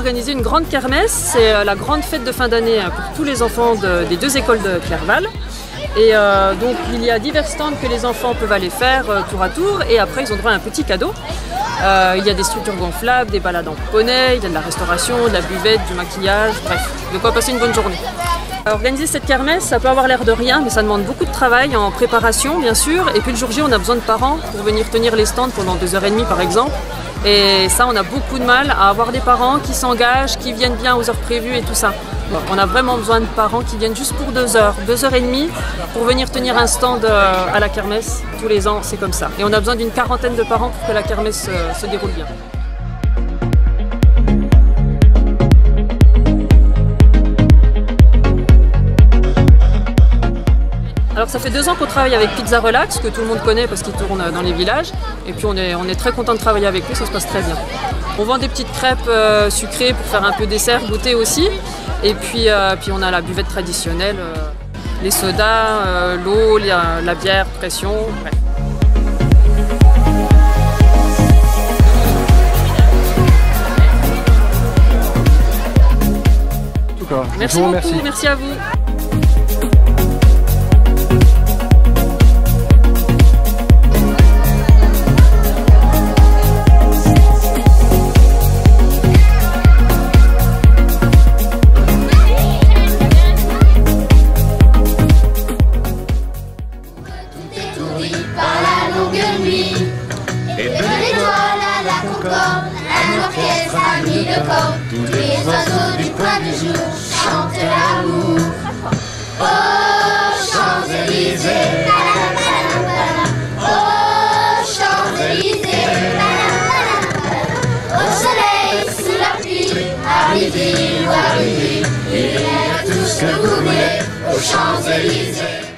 organisé une grande kermesse, c'est la grande fête de fin d'année pour tous les enfants des deux écoles de Clerval. Et donc il y a divers stands que les enfants peuvent aller faire tour à tour et après ils ont droit à un petit cadeau. Il y a des structures gonflables, des balades en poney, il y a de la restauration, de la buvette, du maquillage, bref, de quoi passer une bonne journée. Organiser cette kermesse, ça peut avoir l'air de rien, mais ça demande beaucoup de travail en préparation bien sûr. Et puis le jour J, on a besoin de parents pour venir tenir les stands pendant 2 heures et demie par exemple. Et ça, on a beaucoup de mal à avoir des parents qui s'engagent, qui viennent bien aux heures prévues et tout ça. On a vraiment besoin de parents qui viennent juste pour 2 heures, 2 heures et demie pour venir tenir un stand à la kermesse. Tous les ans, c'est comme ça. Et on a besoin d'une quarantaine de parents pour que la kermesse se déroule bien. Alors ça fait 2 ans qu'on travaille avec Pizza Relax, que tout le monde connaît parce qu'ils tournent dans les villages. Et puis on est très content de travailler avec eux, ça se passe très bien. On vend des petites crêpes sucrées pour faire un peu dessert, goûter aussi. Et puis on a la buvette traditionnelle, les sodas, l'eau, la bière, pression. Ouais. En tout cas, merci beaucoup, merci à vous. Tous les oiseaux du point du jour chantent l'amour. Oh Champs-Élysées, oh Champs-Élysées, au soleil, sous la pluie, à midi, il y a tout ce que vous voulez aux Champs-Élysées.